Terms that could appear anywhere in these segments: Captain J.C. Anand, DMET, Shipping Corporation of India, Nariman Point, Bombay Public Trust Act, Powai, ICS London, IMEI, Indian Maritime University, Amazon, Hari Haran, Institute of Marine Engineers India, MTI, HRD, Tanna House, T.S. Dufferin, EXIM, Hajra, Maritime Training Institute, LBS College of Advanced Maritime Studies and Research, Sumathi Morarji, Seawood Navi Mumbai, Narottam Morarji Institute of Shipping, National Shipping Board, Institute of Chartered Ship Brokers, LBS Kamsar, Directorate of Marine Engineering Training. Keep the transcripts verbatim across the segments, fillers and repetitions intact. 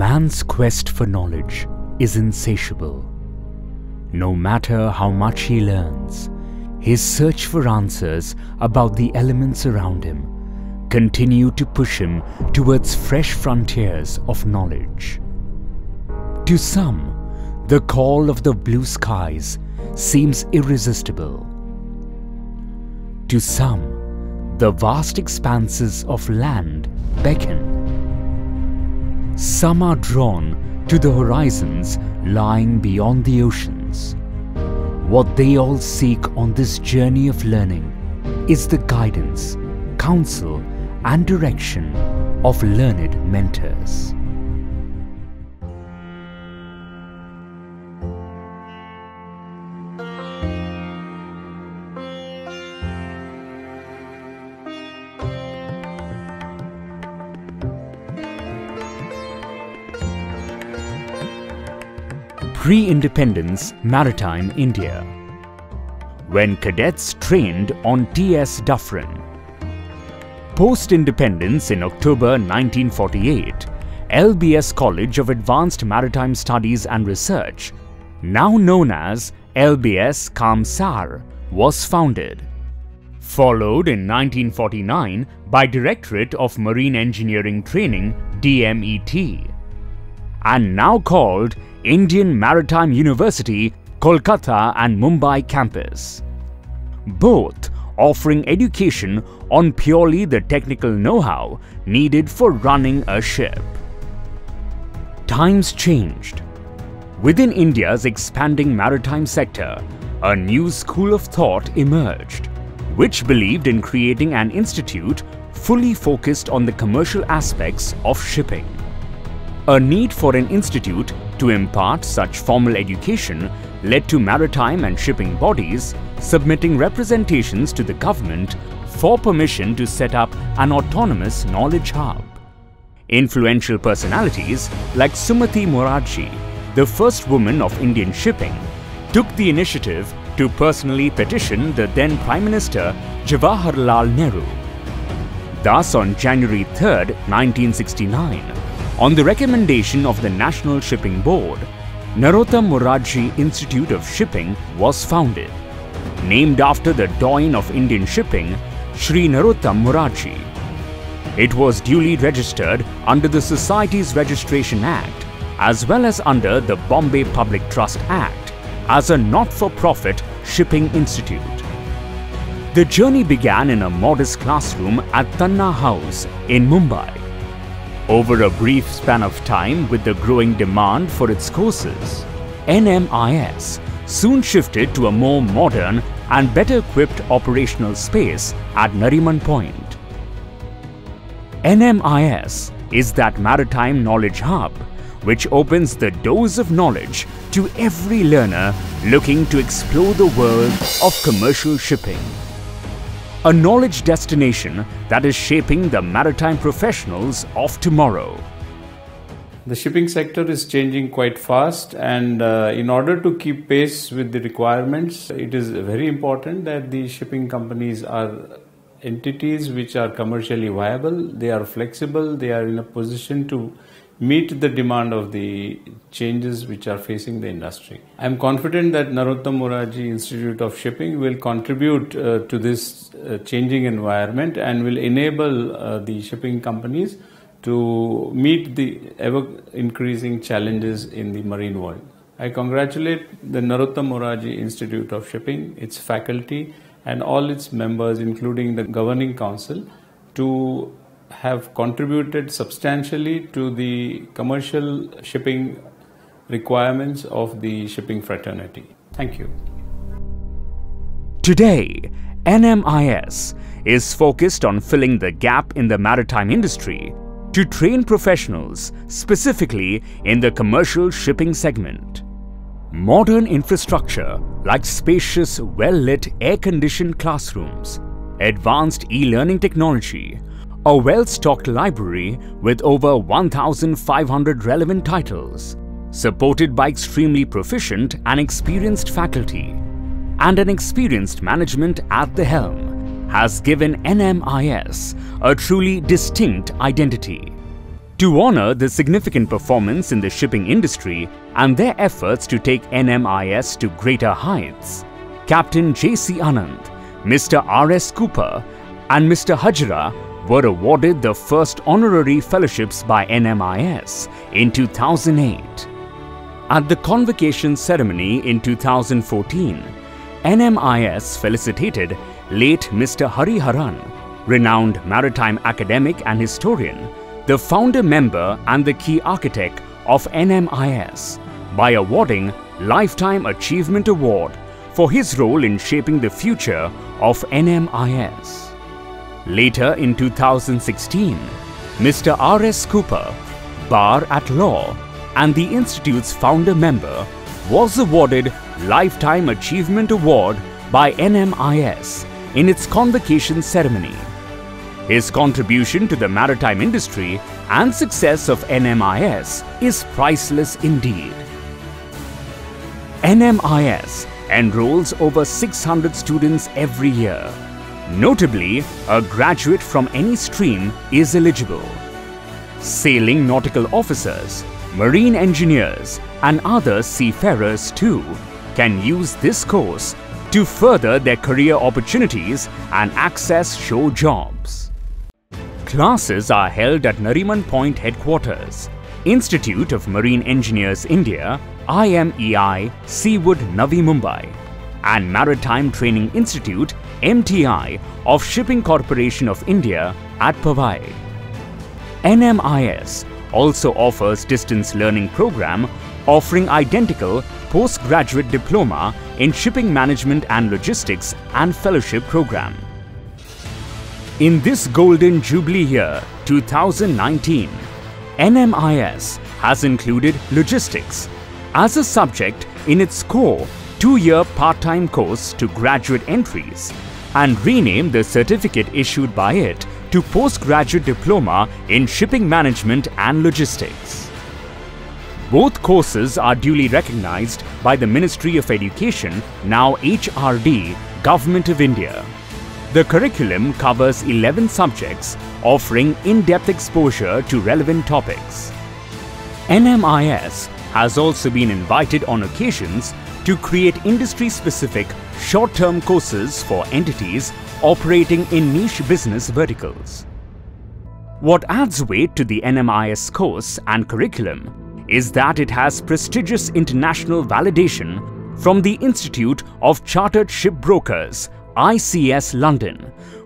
Man's quest for knowledge is insatiable. No matter how much he learns, his search for answers about the elements around him continue to push him towards fresh frontiers of knowledge. To some, the call of the blue skies seems irresistible. To some, the vast expanses of land beckon. Some are drawn to the horizons lying beyond the oceans. What they all seek on this journey of learning is the guidance, counsel and direction of learned mentors. Pre-independence maritime India, when cadets trained on T S Dufferin. Post-independence in October nineteen forty-eight, L B S College of Advanced Maritime Studies and Research, now known as L B S Kamsar, was founded. Followed in nineteen forty-nine by Directorate of Marine Engineering Training, D M E T, and now called Indian Maritime University, Kolkata and Mumbai campus. Both offering education on purely the technical know-how needed for running a ship. Times changed. Within India's expanding maritime sector, a new school of thought emerged, which believed in creating an institute fully focused on the commercial aspects of shipping. A need for an institute to impart such formal education led to maritime and shipping bodies submitting representations to the government for permission to set up an autonomous knowledge hub. Influential personalities like Sumathi Morarji, the first woman of Indian shipping, took the initiative to personally petition the then Prime Minister Jawaharlal Nehru. Thus, on January third, nineteen sixty-nine, on the recommendation of the National Shipping Board, Narottam Morarji Institute of Shipping was founded, named after the doyen of Indian shipping, Shri Narottam Morarji. It was duly registered under the Society's Registration Act as well as under the Bombay Public Trust Act as a not-for-profit shipping institute. The journey began in a modest classroom at Tanna House in Mumbai. Over a brief span of time, with the growing demand for its courses, N M I S soon shifted to a more modern and better equipped operational space at Nariman Point. N M I S is that maritime knowledge hub which opens the doors of knowledge to every learner looking to explore the world of commercial shipping. A knowledge destination that is shaping the maritime professionals of tomorrow. The shipping sector is changing quite fast, and uh, in order to keep pace with the requirements, it is very important that the shipping companies are entities which are commercially viable, they are flexible, they are in a position to meet the demand of the changes which are facing the industry. I am confident that Narottam Morarji Institute of Shipping will contribute uh, to this uh, changing environment and will enable uh, the shipping companies to meet the ever-increasing challenges in the marine world. I congratulate the Narottam Morarji Institute of Shipping, its faculty and all its members including the Governing Council to have contributed substantially to the commercial shipping requirements of the shipping fraternity. Thank you. Today, N M I S is focused on filling the gap in the maritime industry to train professionals specifically in the commercial shipping segment. Modern infrastructure like spacious, well-lit, air-conditioned classrooms, advanced e-learning technology, a well-stocked library with over one thousand five hundred relevant titles, supported by extremely proficient and experienced faculty, and an experienced management at the helm, has given N M I S a truly distinct identity. To honor their significant performance in the shipping industry and their efforts to take N M I S to greater heights, Captain J C Anand, Mister R S Cooper and Mister Hajra were awarded the first honorary fellowships by N M I S in two thousand eight. At the convocation ceremony in two thousand fourteen, N M I S felicitated late Mister Hari Haran, renowned maritime academic and historian, the founder member and the key architect of N M I S, by awarding Lifetime Achievement Award for his role in shaping the future of N M I S. Later in two thousand sixteen, Mister R S Cooper, Bar at Law and the Institute's founder member, was awarded Lifetime Achievement Award by N M I S in its convocation ceremony. His contribution to the maritime industry and success of N M I S is priceless indeed. N M I S enrolls over six hundred students every year. Notably, a graduate from any stream is eligible. Sailing nautical officers, marine engineers and other seafarers too can use this course to further their career opportunities and access shore jobs. Classes are held at Nariman Point Headquarters, Institute of Marine Engineers India, I M E I, Seawood Navi Mumbai and Maritime Training Institute, M T I, of Shipping Corporation of India at Powai. N M I S also offers distance learning program offering identical postgraduate diploma in shipping management and logistics and fellowship program. In this golden jubilee year two thousand nineteen, N M I S has included logistics as a subject in its core two-year part-time course to graduate entries and renamed the certificate issued by it to Postgraduate Diploma in Shipping Management and Logistics. Both courses are duly recognized by the Ministry of Education, now H R D, Government of India. The curriculum covers eleven subjects, offering in-depth exposure to relevant topics. N M I S has also been invited on occasions to create industry-specific short-term courses for entities operating in niche business verticals. What adds weight to the N M I S course and curriculum is that it has prestigious international validation from the Institute of Chartered Ship Brokers, I C S London,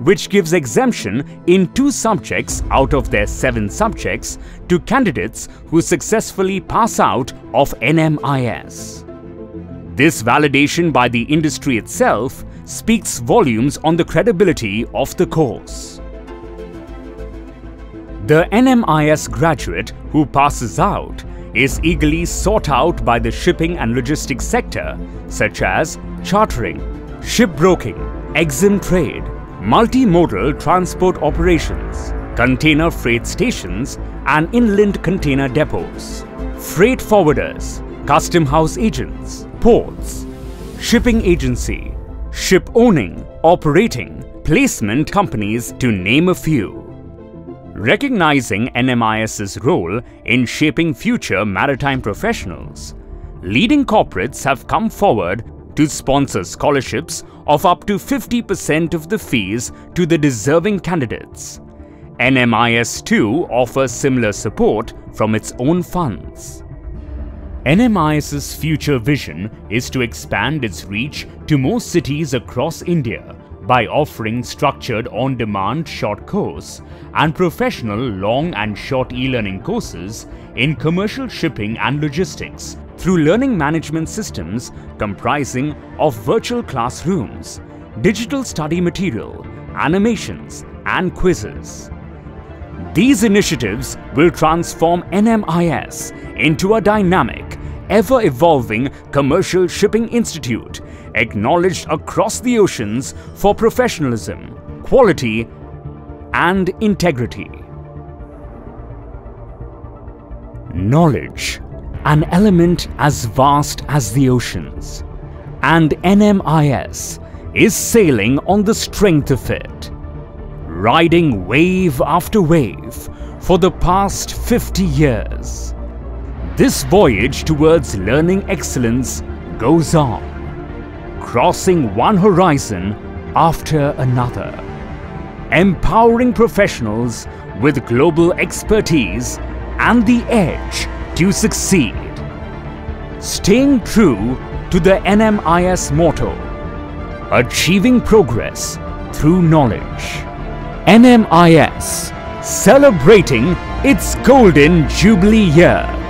which gives exemption in two subjects out of their seven subjects to candidates who successfully pass out of N M I S. This validation by the industry itself speaks volumes on the credibility of the course. The N M I S graduate who passes out is eagerly sought out by the shipping and logistics sector, such as chartering, shipbroking, EXIM trade, multimodal transport operations, container freight stations and inland container depots, freight forwarders, custom house agents, ports, shipping agency, ship owning, operating, placement companies, to name a few. Recognizing NMIS's role in shaping future maritime professionals, leading corporates have come forward to sponsor scholarships of up to fifty percent of the fees to the deserving candidates. N M I S too offers similar support from its own funds. N M I S's future vision is to expand its reach to more cities across India by offering structured on-demand short course and professional long and short e-learning courses in commercial shipping and logistics through learning management systems comprising of virtual classrooms, digital study material, animations and quizzes. These initiatives will transform N M I S into a dynamic, ever-evolving commercial shipping institute acknowledged across the oceans for professionalism, quality and integrity. Knowledge, an element as vast as the oceans, and N M I S is sailing on the strength of it. Riding wave after wave, for the past fifty years. This voyage towards learning excellence goes on, crossing one horizon after another, empowering professionals with global expertise and the edge to succeed. Staying true to the N M I S motto, achieving progress through knowledge. N M I S, celebrating its golden jubilee year.